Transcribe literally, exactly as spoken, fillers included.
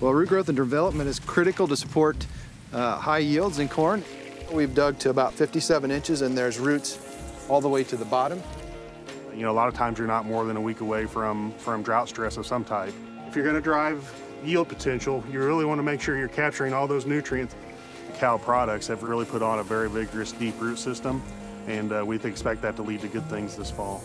Well, root growth and development is critical to support uh, high yields in corn. We've dug to about fifty-seven inches, and there's roots all the way to the bottom. You know, a lot of times you're not more than a week away from, from drought stress of some type. If you're gonna drive yield potential, you really wanna make sure you're capturing all those nutrients. DeKalb products have really put on a very vigorous deep root system, and uh, we expect that to lead to good things this fall.